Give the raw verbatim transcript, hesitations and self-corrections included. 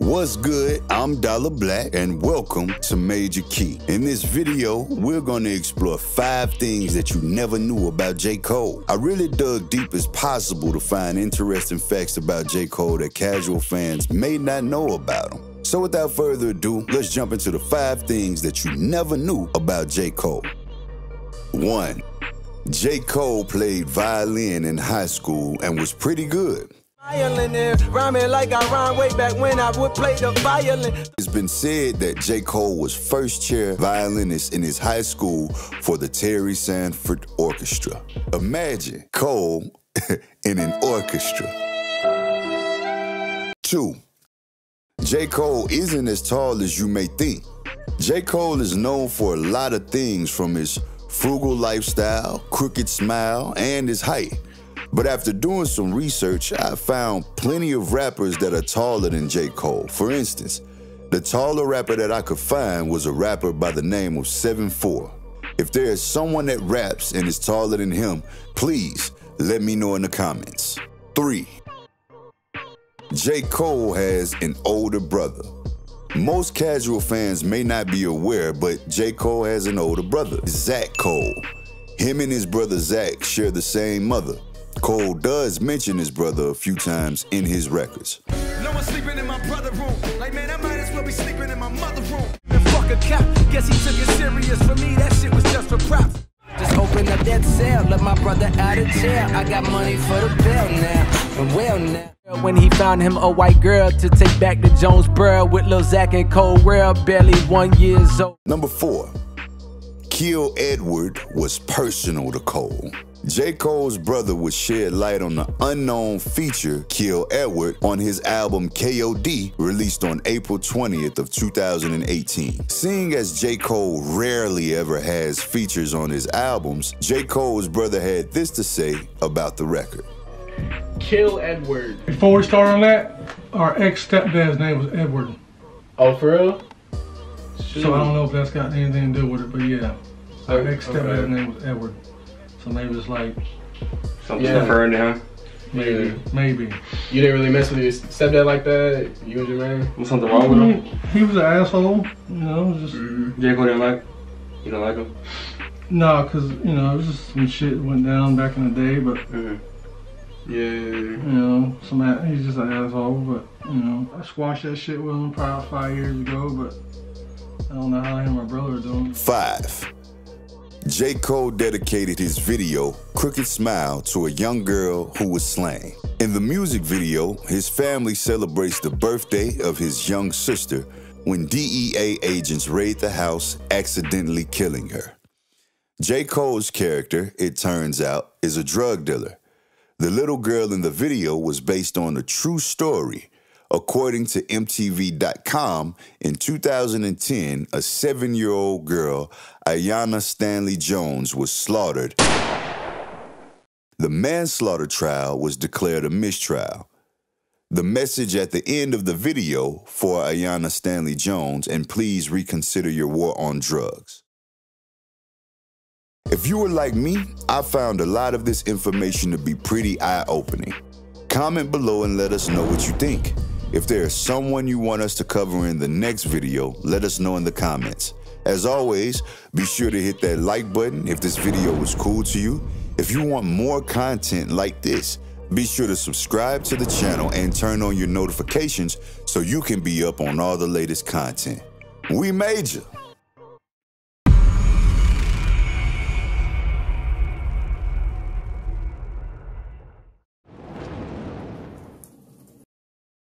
What's good? I'm Dolla Black and welcome to Major Key. In this video, we're going to explore five things that you never knew about J. Cole. I really dug deep as possible to find interesting facts about J. Cole that casual fans may not know about him. So without further ado, let's jump into the five things that you never knew about J. Cole. One. J. Cole played violin in high school and was pretty good. It's been said that J. Cole was first chair violinist in his high school for the Terry Sanford Orchestra. Imagine Cole in an orchestra. Two. J. Cole isn't as tall as you may think. J. Cole is known for a lot of things, from his frugal lifestyle, crooked smile, and his height. But after doing some research, I found plenty of rappers that are taller than J. Cole. For instance, the taller rapper that I could find was a rapper by the name of seven four. If there is someone that raps and is taller than him, please let me know in the comments. Three. J. Cole has an older brother. Most casual fans may not be aware, but J. Cole has an older brother, Zach Cole. Him and his brother Zach share the same mother. Cole does mention his brother a few times in his records. No one's sleeping in my brother room. Like, man, I might as well be sleeping in my mother room. The fuck a cop. Guess he took it serious. For me, that shit was just for props. Just open up that cell. Let my brother out of jail. I got money for the bail now. And well now. When he found him a white girl to take back to Jonesboro with Lil Zach and Cole, well, barely one years old. Number four. Kill Edward was personal to Cole. J. Cole's brother would shed light on the unknown feature Kill Edward on his album K O D, released on April twentieth of two thousand eighteen. Seeing as J. Cole rarely ever has features on his albums, J. Cole's brother had this to say about the record. Kill Edward. Before we start on that, our ex-stepdad's name was Edward. Oh, for real? Shoot. So I don't know if that's got anything to do with it, but yeah. Our ex-stepdad's okay. name was Edward. So maybe it's like something yeah. referring to him. Maybe, yeah. maybe. You didn't really mess with your stepdad like that. You and your man. Was something wrong with him? He was an asshole. You know, just. Mm-hmm. J. Cole didn't like. You don't like him? No, nah, cause you know it was just some shit that went down back in the day, but. Mm-hmm. Yeah, you know, some he's just an asshole, but you know, I squashed that shit with him probably five years ago, but I don't know how I and my brother are doing. Five. J. Cole dedicated his video, Crooked Smile, to a young girl who was slain. In the music video, his family celebrates the birthday of his young sister when D E A agents raid the house, accidentally killing her. J. Cole's character, it turns out, is a drug dealer. The little girl in the video was based on a true story. According to M T V dot com, in two thousand ten, a seven-year-old girl, Ayanna Stanley Jones, was slaughtered. The manslaughter trial was declared a mistrial. The message at the end of the video for Ayanna Stanley Jones, and please reconsider your war on drugs. If you were like me, I found a lot of this information to be pretty eye-opening. Comment below and let us know what you think. If there is someone you want us to cover in the next video, let us know in the comments. As always, be sure to hit that like button if this video was cool to you. If you want more content like this, be sure to subscribe to the channel and turn on your notifications so you can be up on all the latest content. We major!